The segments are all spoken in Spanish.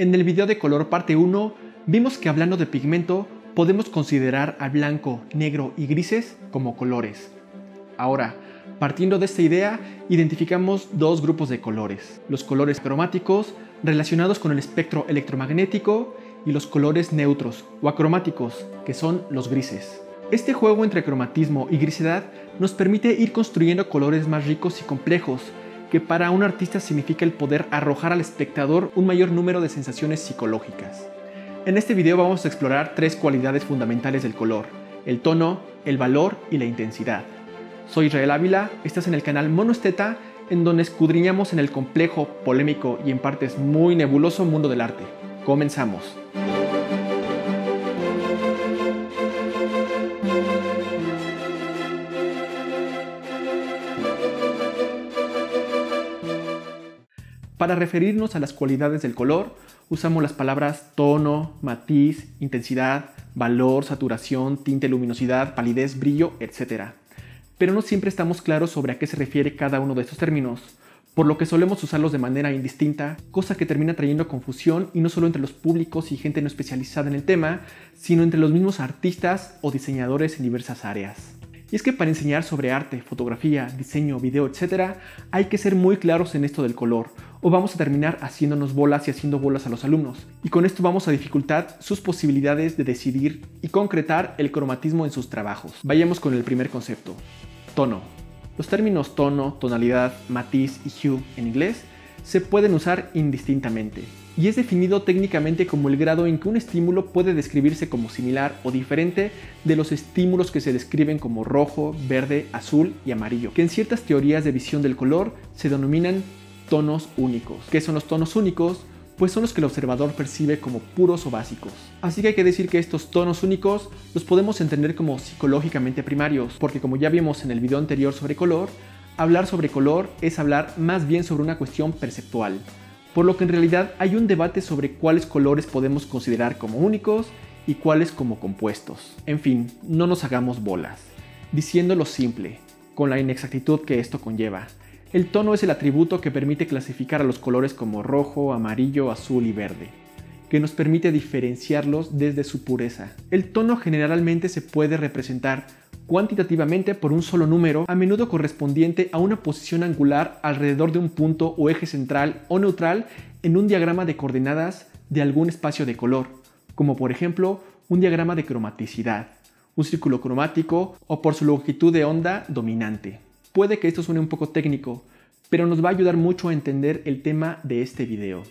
En el video de color parte 1 vimos que hablando de pigmento podemos considerar al blanco, negro y grises como colores. Ahora, partiendo de esta idea, identificamos dos grupos de colores: los colores cromáticos relacionados con el espectro electromagnético y los colores neutros o acromáticos, que son los grises. Este juego entre cromatismo y grisedad nos permite ir construyendo colores más ricos y complejos, que para un artista significa el poder arrojar al espectador un mayor número de sensaciones psicológicas. En este video vamos a explorar tres cualidades fundamentales del color: el tono, el valor y la intensidad. Soy Israel Ávila, estás en el canal Monoesteta, en donde escudriñamos en el complejo, polémico y en partes muy nebuloso mundo del arte. Comenzamos. Para referirnos a las cualidades del color, usamos las palabras tono, matiz, intensidad, valor, saturación, tinte, luminosidad, palidez, brillo, etc. Pero no siempre estamos claros sobre a qué se refiere cada uno de estos términos, por lo que solemos usarlos de manera indistinta, cosa que termina trayendo confusión y no solo entre los públicos y gente no especializada en el tema, sino entre los mismos artistas o diseñadores en diversas áreas. Y es que para enseñar sobre arte, fotografía, diseño, video, etc., hay que ser muy claros en esto del color, o vamos a terminar haciéndonos bolas y haciendo bolas a los alumnos, y con esto vamos a dificultar sus posibilidades de decidir y concretar el cromatismo en sus trabajos. Vayamos con el primer concepto: tono. Los términos tono, tonalidad, matiz y hue en inglés se pueden usar indistintamente, y es definido técnicamente como el grado en que un estímulo puede describirse como similar o diferente de los estímulos que se describen como rojo, verde, azul y amarillo, que en ciertas teorías de visión del color se denominan tonos únicos. ¿Qué son los tonos únicos? Pues son los que el observador percibe como puros o básicos. Así que hay que decir que estos tonos únicos los podemos entender como psicológicamente primarios, porque como ya vimos en el video anterior sobre color, hablar sobre color es hablar más bien sobre una cuestión perceptual, por lo que en realidad hay un debate sobre cuáles colores podemos considerar como únicos y cuáles como compuestos. En fin, no nos hagamos bolas. Diciéndolo simple, con la inexactitud que esto conlleva, el tono es el atributo que permite clasificar a los colores como rojo, amarillo, azul y verde, que nos permite diferenciarlos desde su pureza. El tono generalmente se puede representar cuantitativamente por un solo número, a menudo correspondiente a una posición angular alrededor de un punto o eje central o neutral en un diagrama de coordenadas de algún espacio de color, como por ejemplo un diagrama de cromaticidad, un círculo cromático o por su longitud de onda dominante. Puede que esto suene un poco técnico, pero nos va a ayudar mucho a entender el tema de este video.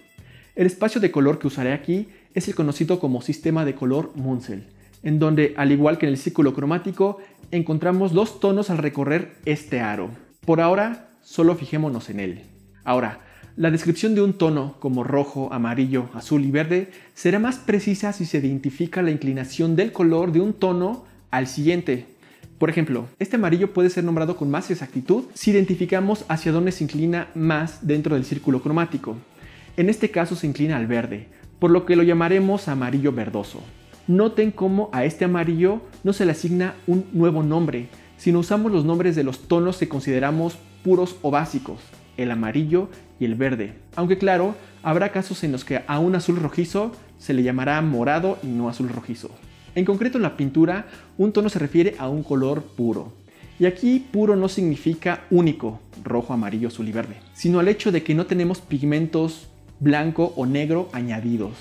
El espacio de color que usaré aquí es el conocido como sistema de color Munsell, en donde, al igual que en el círculo cromático, encontramos dos tonos al recorrer este aro. Por ahora, solo fijémonos en él. Ahora, la descripción de un tono como rojo, amarillo, azul y verde será más precisa si se identifica la inclinación del color de un tono al siguiente. Por ejemplo, este amarillo puede ser nombrado con más exactitud si identificamos hacia dónde se inclina más dentro del círculo cromático. En este caso se inclina al verde, por lo que lo llamaremos amarillo verdoso. Noten cómo a este amarillo no se le asigna un nuevo nombre, sino usamos los nombres de los tonos que consideramos puros o básicos, el amarillo y el verde. Aunque claro, habrá casos en los que a un azul rojizo se le llamará morado y no azul rojizo. En concreto, en la pintura, un tono se refiere a un color puro. Y aquí puro no significa único, rojo, amarillo, azul y verde, sino al hecho de que no tenemos pigmentos blanco o negro añadidos.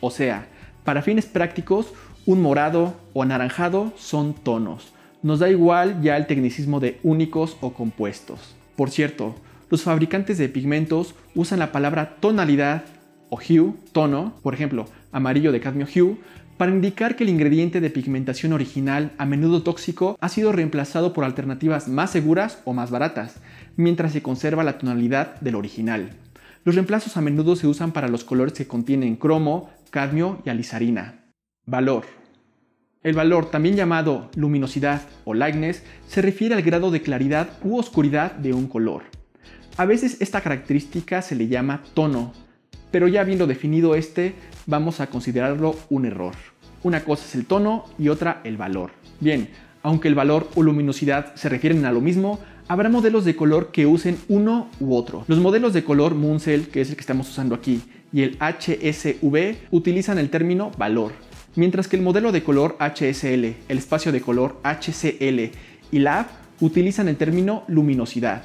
O sea, para fines prácticos, un morado o anaranjado son tonos. Nos da igual ya el tecnicismo de únicos o compuestos. Por cierto, los fabricantes de pigmentos usan la palabra tonalidad o hue, tono, por ejemplo, amarillo de cadmio hue, para indicar que el ingrediente de pigmentación original, a menudo tóxico, ha sido reemplazado por alternativas más seguras o más baratas, mientras se conserva la tonalidad del original. Los reemplazos a menudo se usan para los colores que contienen cromo, cadmio y alizarina. Valor. El valor, también llamado luminosidad o lightness, se refiere al grado de claridad u oscuridad de un color. A veces esta característica se le llama tono, pero ya habiendo definido este, vamos a considerarlo un error. Una cosa es el tono y otra el valor. Bien, aunque el valor o luminosidad se refieren a lo mismo, habrá modelos de color que usen uno u otro. Los modelos de color Munsell, que es el que estamos usando aquí, y el HSV utilizan el término valor, mientras que el modelo de color HSL, el espacio de color HCL y LAB utilizan el término luminosidad.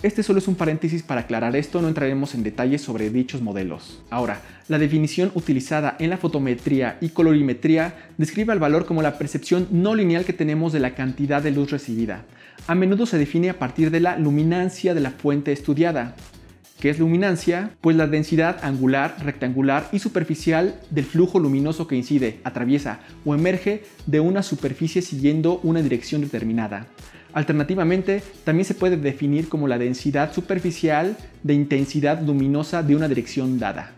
Este solo es un paréntesis para aclarar esto, no entraremos en detalles sobre dichos modelos. Ahora, la definición utilizada en la fotometría y colorimetría describe al valor como la percepción no lineal que tenemos de la cantidad de luz recibida. A menudo se define a partir de la luminancia de la fuente estudiada. ¿Qué es luminancia? Pues la densidad angular, rectangular y superficial del flujo luminoso que incide, atraviesa o emerge de una superficie siguiendo una dirección determinada. Alternativamente, también se puede definir como la densidad superficial de intensidad luminosa de una dirección dada.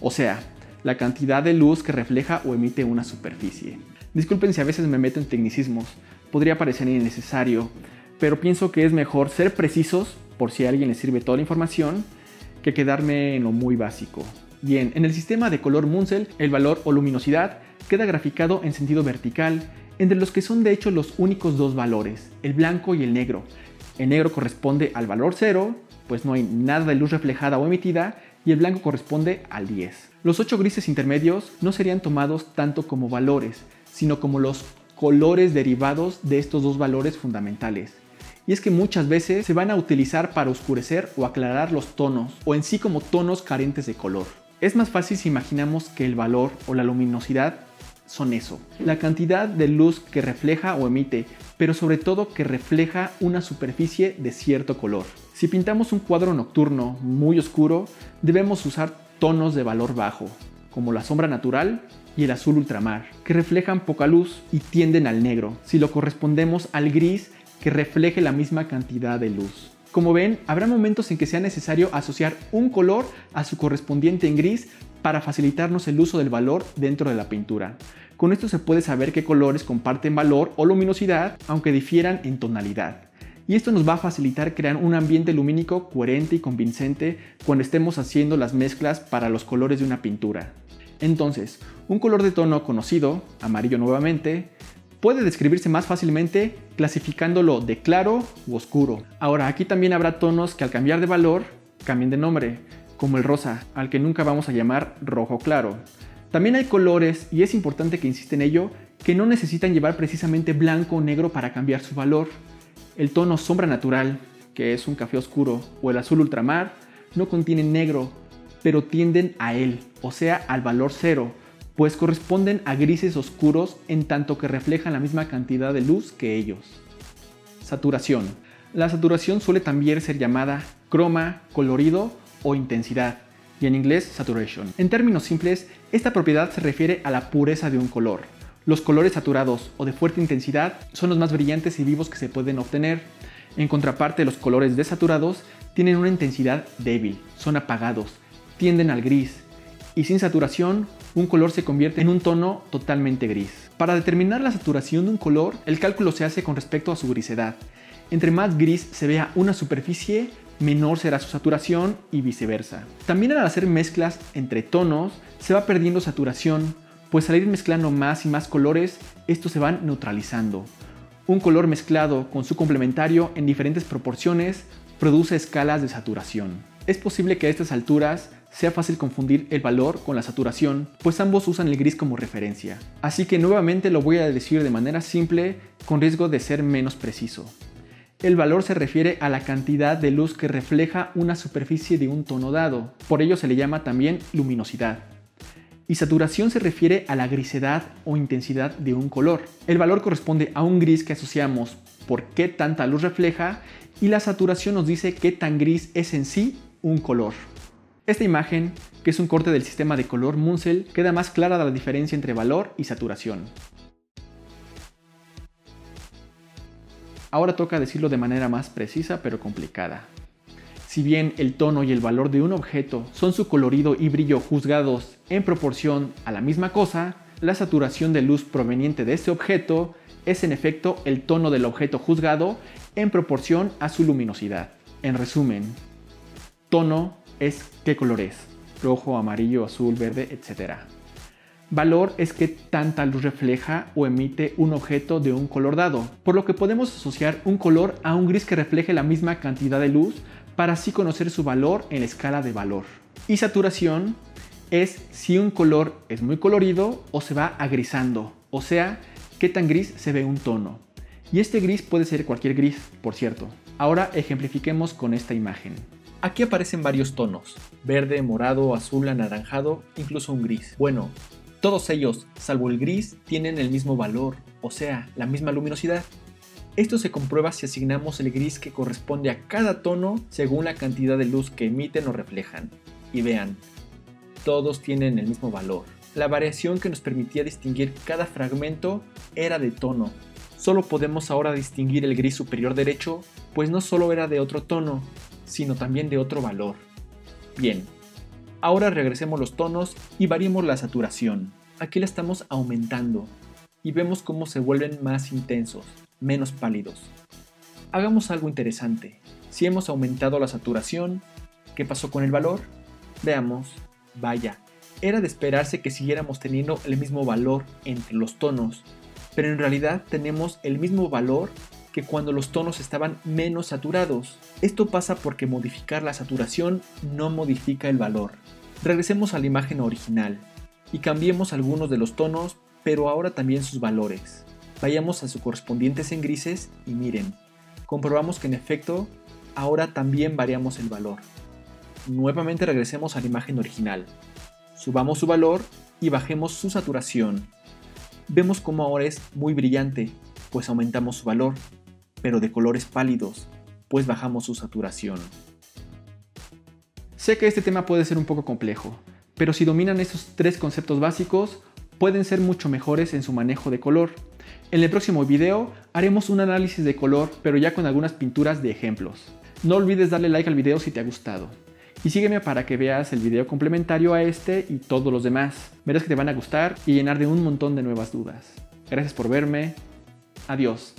O sea, la cantidad de luz que refleja o emite una superficie. Disculpen si a veces me meto en tecnicismos, podría parecer innecesario, pero pienso que es mejor ser precisos, por si a alguien le sirve toda la información, que quedarme en lo muy básico. Bien, en el sistema de color Munsell, el valor o luminosidad queda graficado en sentido vertical, entre los que son de hecho los únicos dos valores, el blanco y el negro. El negro corresponde al valor 0, pues no hay nada de luz reflejada o emitida, y el blanco corresponde al 10. Los 8 grises intermedios no serían tomados tanto como valores, sino como los colores derivados de estos dos valores fundamentales. Y es que muchas veces se van a utilizar para oscurecer o aclarar los tonos, o en sí como tonos carentes de color. Es más fácil si imaginamos que el valor o la luminosidad son eso, la cantidad de luz que refleja o emite, pero sobre todo que refleja una superficie de cierto color. Si pintamos un cuadro nocturno muy oscuro, debemos usar tonos de valor bajo, como la sombra natural y el azul ultramar, que reflejan poca luz y tienden al negro, si lo correspondemos al gris que refleje la misma cantidad de luz. Como ven, habrá momentos en que sea necesario asociar un color a su correspondiente en gris para facilitarnos el uso del valor dentro de la pintura. Con esto se puede saber qué colores comparten valor o luminosidad, aunque difieran en tonalidad. Y esto nos va a facilitar crear un ambiente lumínico coherente y convincente cuando estemos haciendo las mezclas para los colores de una pintura. Entonces, un color de tono conocido, amarillo nuevamente, puede describirse más fácilmente clasificándolo de claro u oscuro. Ahora, aquí también habrá tonos que al cambiar de valor, cambien de nombre, como el rosa, al que nunca vamos a llamar rojo claro. También hay colores, y es importante que insista en ello, que no necesitan llevar precisamente blanco o negro para cambiar su valor. El tono sombra natural, que es un café oscuro, o el azul ultramar, no contienen negro, pero tienden a él, o sea, al valor cero, pues corresponden a grises oscuros en tanto que reflejan la misma cantidad de luz que ellos. Saturación. La saturación suele también ser llamada croma, colorido o intensidad, y en inglés saturation. En términos simples, esta propiedad se refiere a la pureza de un color. Los colores saturados o de fuerte intensidad son los más brillantes y vivos que se pueden obtener. En contraparte, los colores desaturados tienen una intensidad débil, son apagados, tienden al gris, y sin saturación, un color se convierte en un tono totalmente gris. Para determinar la saturación de un color, el cálculo se hace con respecto a su grisedad. Entre más gris se vea una superficie, menor será su saturación y viceversa. También al hacer mezclas entre tonos, se va perdiendo saturación, pues al ir mezclando más y más colores, estos se van neutralizando. Un color mezclado con su complementario en diferentes proporciones produce escalas de saturación. Es posible que a estas alturas sea fácil confundir el valor con la saturación, pues ambos usan el gris como referencia. Así que nuevamente lo voy a decir de manera simple, con riesgo de ser menos preciso. El valor se refiere a la cantidad de luz que refleja una superficie de un tono dado, por ello se le llama también luminosidad. Y saturación se refiere a la grisedad o intensidad de un color. El valor corresponde a un gris que asociamos por qué tanta luz refleja, y la saturación nos dice qué tan gris es en sí un color. Esta imagen, que es un corte del sistema de color Munsell, queda más clara la diferencia entre valor y saturación. Ahora toca decirlo de manera más precisa pero complicada. Si bien el tono y el valor de un objeto son su colorido y brillo juzgados en proporción a la misma cosa, la saturación de luz proveniente de este objeto es en efecto el tono del objeto juzgado en proporción a su luminosidad. En resumen, tono es qué color es, rojo, amarillo, azul, verde, etc. Valor es qué tanta luz refleja o emite un objeto de un color dado, por lo que podemos asociar un color a un gris que refleje la misma cantidad de luz para así conocer su valor en la escala de valor. Y saturación es si un color es muy colorido o se va agrisando, o sea, qué tan gris se ve un tono. Y este gris puede ser cualquier gris, por cierto. Ahora ejemplifiquemos con esta imagen. Aquí aparecen varios tonos, verde, morado, azul, anaranjado, incluso un gris. Bueno, todos ellos, salvo el gris, tienen el mismo valor, o sea, la misma luminosidad. Esto se comprueba si asignamos el gris que corresponde a cada tono según la cantidad de luz que emiten o reflejan. Y vean, todos tienen el mismo valor. La variación que nos permitía distinguir cada fragmento era de tono. Solo podemos ahora distinguir el gris superior derecho, pues no solo era de otro tono, sino también de otro valor. Bien, ahora regresemos los tonos y variemos la saturación. Aquí la estamos aumentando y vemos cómo se vuelven más intensos, menos pálidos. Hagamos algo interesante. Si hemos aumentado la saturación, ¿qué pasó con el valor? Veamos. Vaya, era de esperarse que siguiéramos teniendo el mismo valor entre los tonos, pero en realidad tenemos el mismo valor que cuando los tonos estaban menos saturados. Esto pasa porque modificar la saturación no modifica el valor. Regresemos a la imagen original y cambiemos algunos de los tonos, pero ahora también sus valores. Vayamos a sus correspondientes en grises y miren, comprobamos que en efecto ahora también variamos el valor. Nuevamente regresemos a la imagen original, subamos su valor y bajemos su saturación. Vemos cómo ahora es muy brillante, pues aumentamos su valor, pero de colores pálidos, pues bajamos su saturación. Sé que este tema puede ser un poco complejo, pero si dominan estos tres conceptos básicos, pueden ser mucho mejores en su manejo de color. En el próximo video haremos un análisis de color, pero ya con algunas pinturas de ejemplos. No olvides darle like al video si te ha gustado. Y sígueme para que veas el video complementario a este y todos los demás. Verás que te van a gustar y llenar de un montón de nuevas dudas. Gracias por verme. Adiós.